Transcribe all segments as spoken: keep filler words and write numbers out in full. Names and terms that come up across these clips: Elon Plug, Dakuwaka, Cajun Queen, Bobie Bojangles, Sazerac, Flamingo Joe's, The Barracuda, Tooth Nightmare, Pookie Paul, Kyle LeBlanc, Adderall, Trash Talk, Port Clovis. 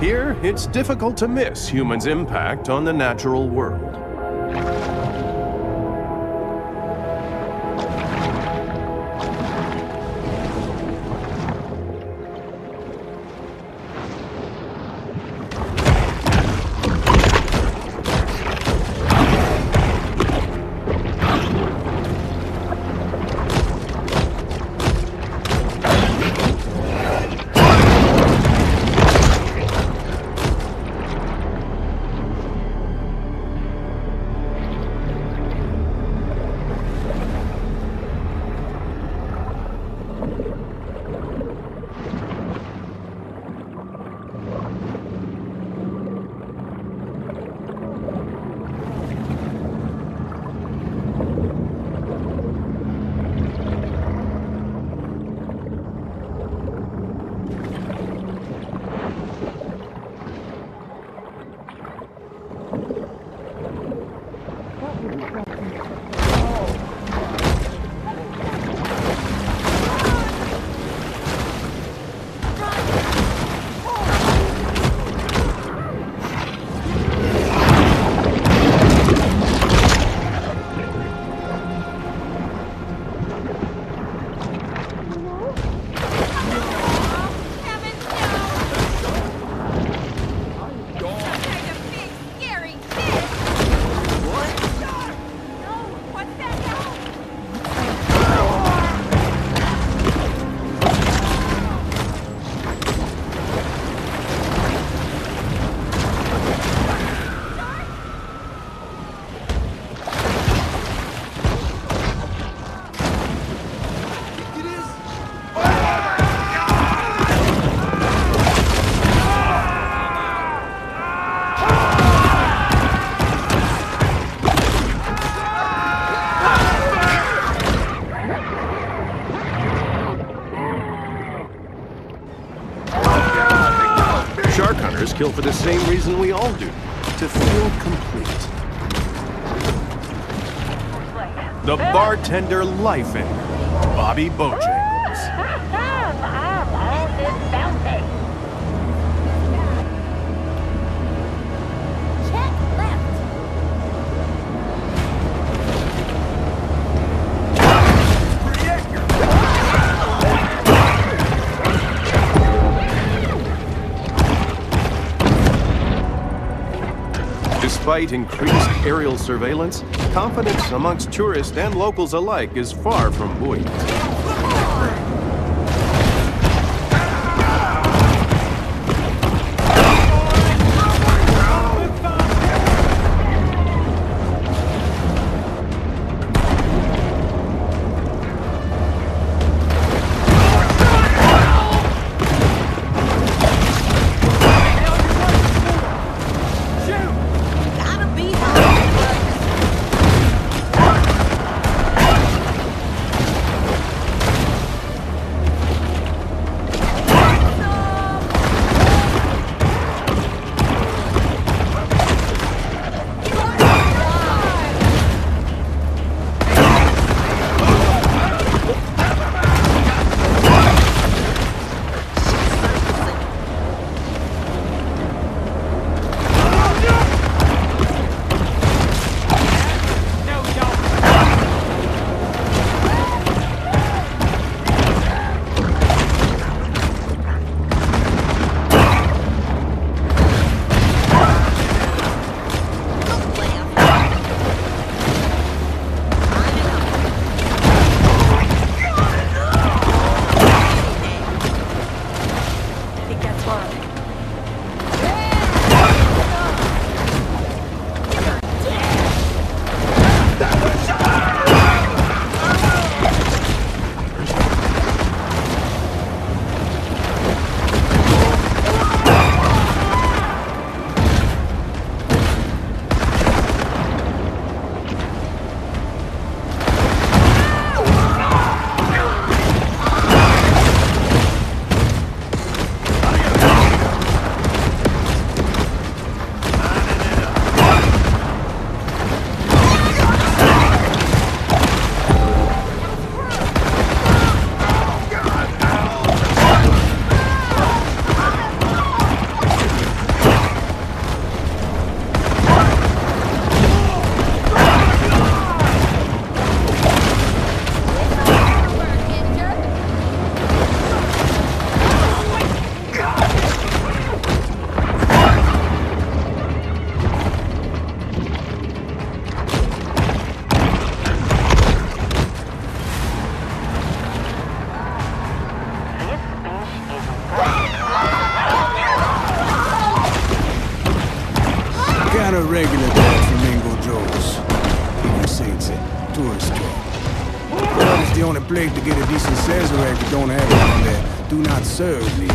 Here, it's difficult to miss humans' impact on the natural world. Kill for the same reason we all do, to feel complete. The bartender life-ender, Bobie Bojangles. Check Despite increased aerial surveillance, confidence amongst tourists and locals alike is far from buoyant. If the only plate to get a decent Sazerac, you don't have it on there. Do not serve these.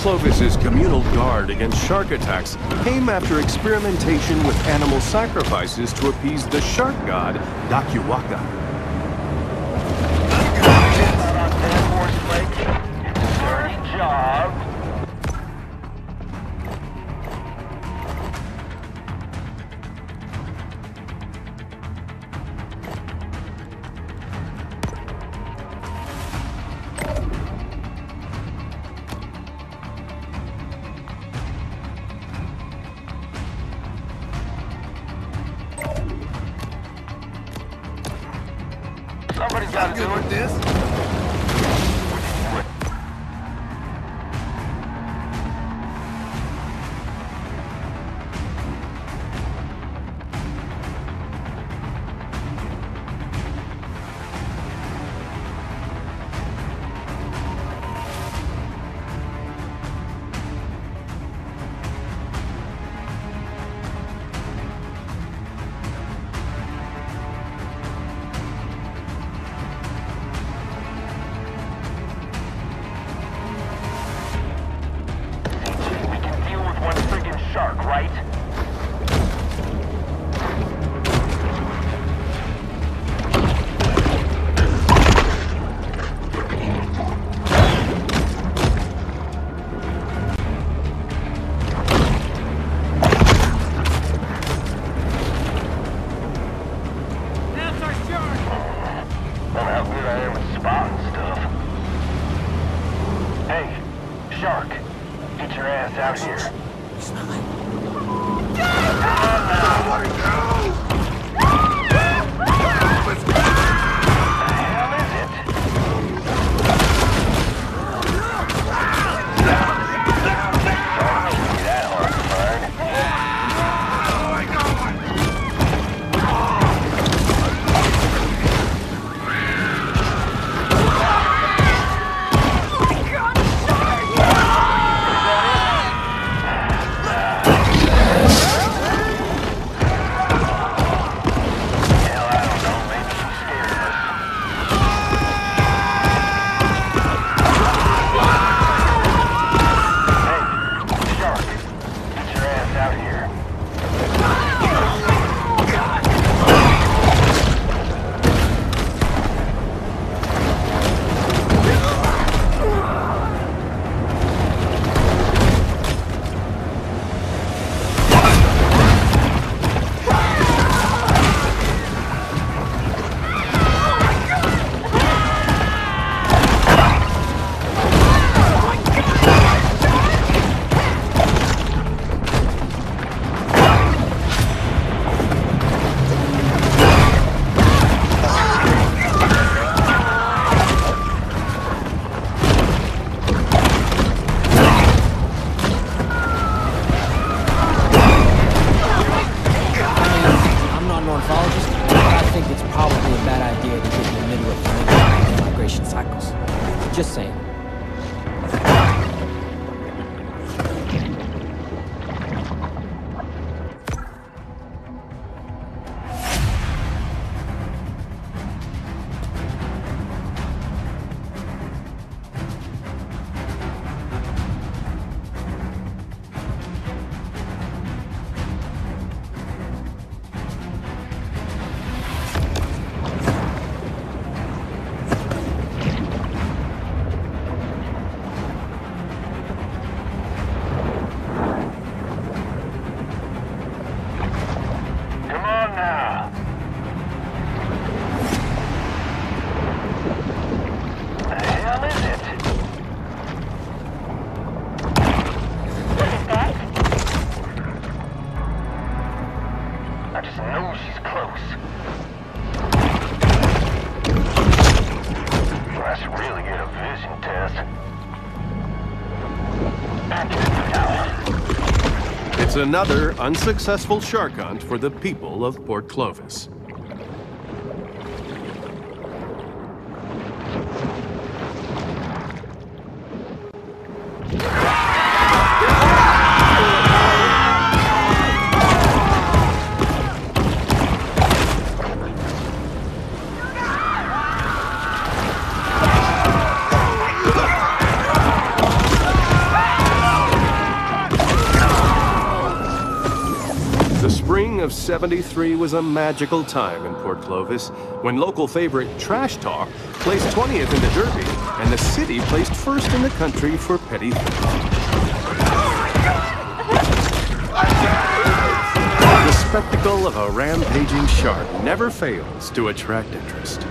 Clovis's communal guard against shark attacks came after experimentation with animal sacrifices to appease the shark god, Dakuwaka. Good job. Somebody's got to do with this. Another unsuccessful shark hunt for the people of Port Clovis. nineteen seventy-three was a magical time in Port Clovis when local favorite Trash Talk placed twentieth in the Derby and the city placed first in the country for petty theft. The spectacle of a rampaging shark never fails to attract interest.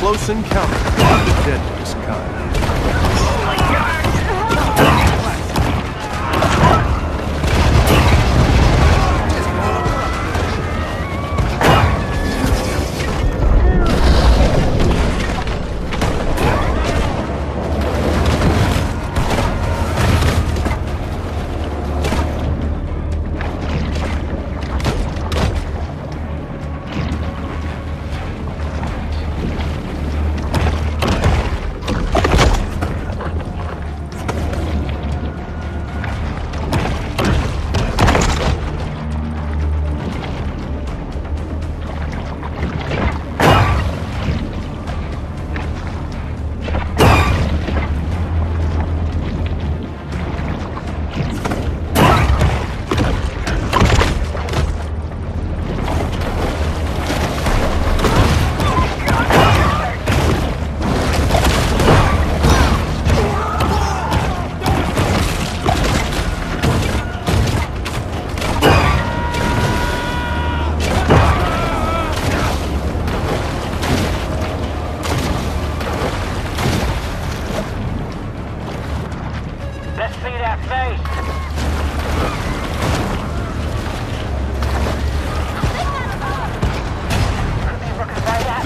Close encounter of the deadliest kind. Oh my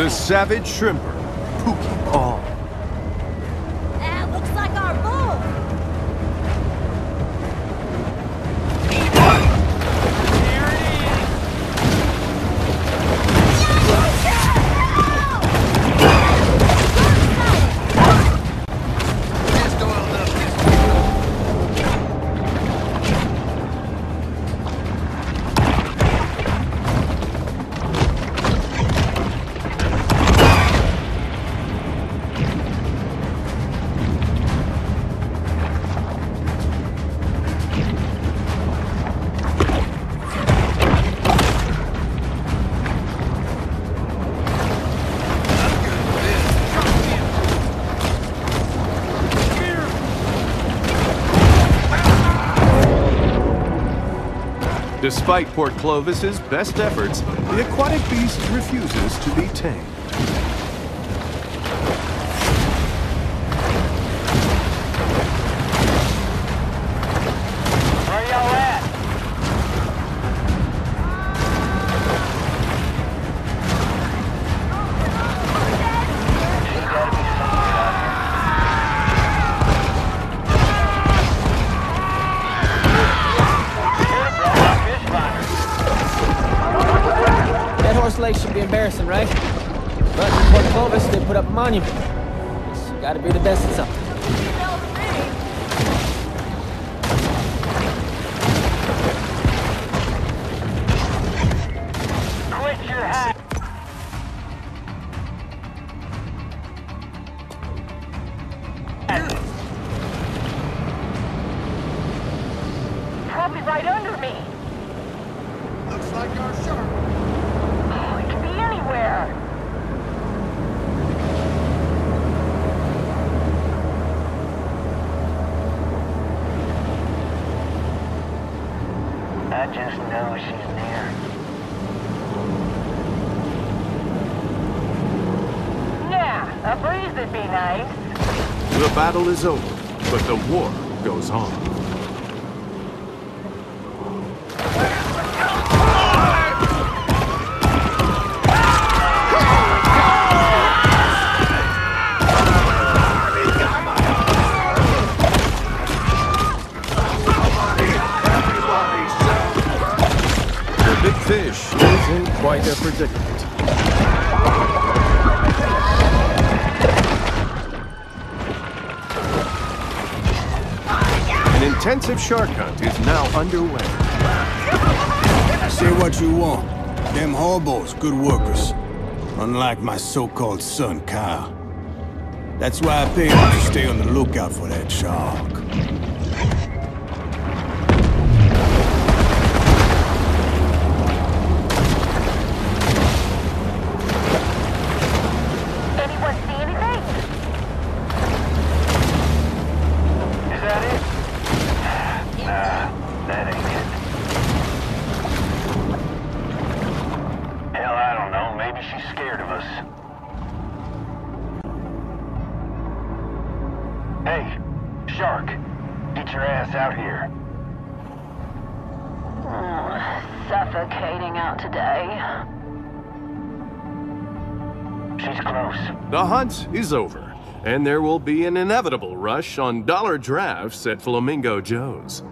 The savage shrimper, Pookie Paul. That looks like our bull. Here it is. Despite Port Clovis's best efforts, the aquatic beast refuses to be tamed. Where y'all at? Should be embarrassing, right? But in Port Clovis, they put up a monument. So you gotta be the best at something. Quit your hat! Probably right under me. Looks like our shark. I just know she's near. Yeah, a breeze would be nice. The battle is over, but the war goes on. quite a predicament. An intensive shark hunt is now underway. Say what you want. Them hobos, good workers. Unlike my so-called son, Kyle. That's why I paid him to stay on the lookout for that shark. The hunt is over, and there will be an inevitable rush on dollar drafts at Flamingo Joe's.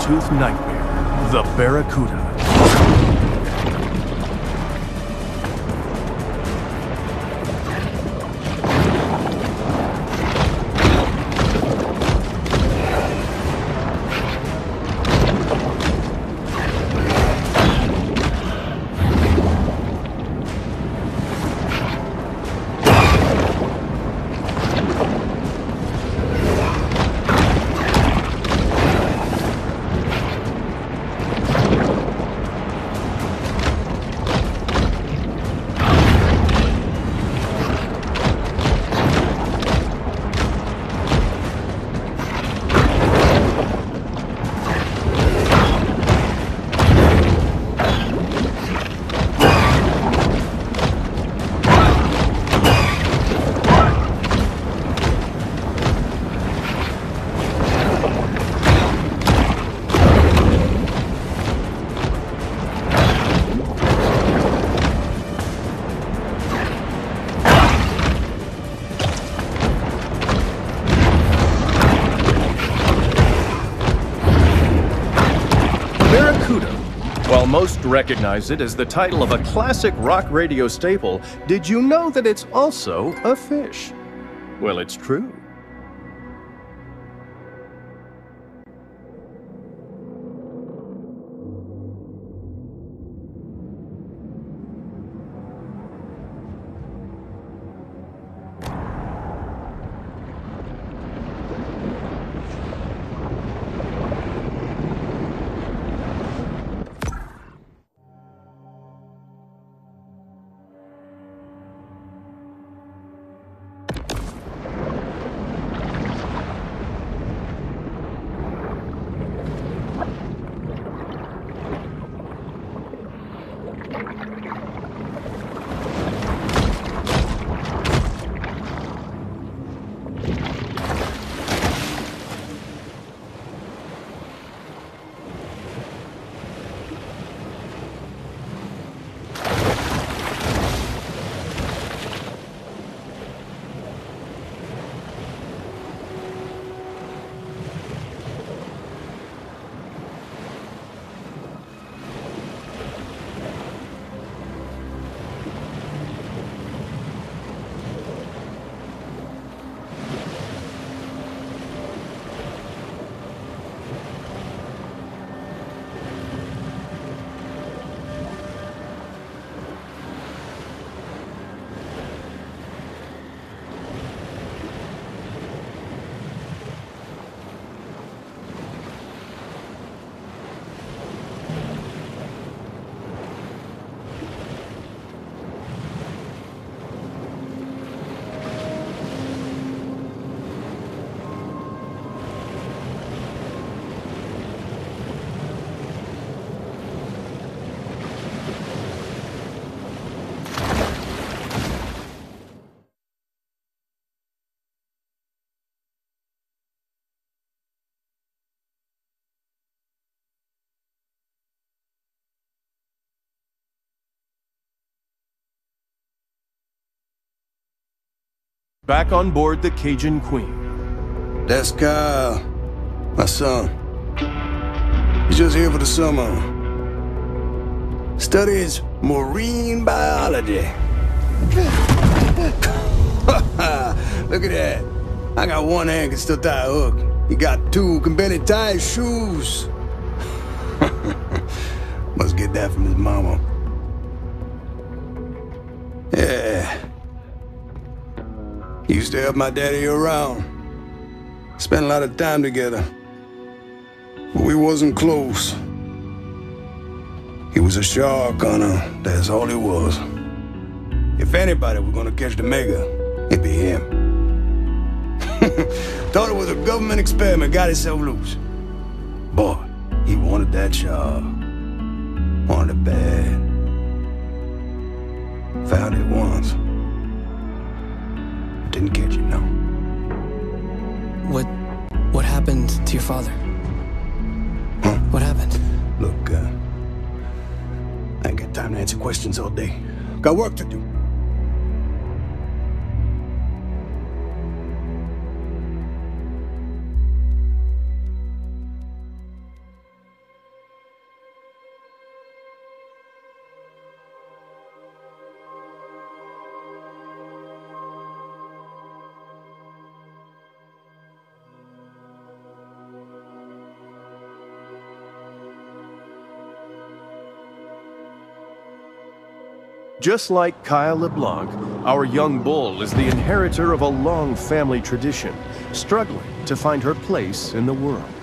Tooth Nightmare, The Barracuda. Most recognize it as the title of a classic rock radio staple. Did you know that it's also a fish? Well, it's true. Back on board the Cajun Queen. That's Kyle, my son. He's just here for the summer. Studies marine biology. Look at that. I got one hand can still tie a hook. You got two can barely tie his shoes. Must get that from his mama. Yeah. He used to help my daddy around. Spent a lot of time together. But we wasn't close. He was a shark hunter, that's all he was. If anybody were gonna catch the mega, it'd be him. Thought it was a government experiment, got himself loose. Boy, he wanted that shark. Wanted it bad. Found it once. Didn't catch it, no. What... what happened to your father? Huh? What happened? Look, uh... I ain't got time to answer questions all day. Got work to do. Just like Kyle LeBlanc, our young bull is the inheritor of a long family tradition, struggling to find her place in the world.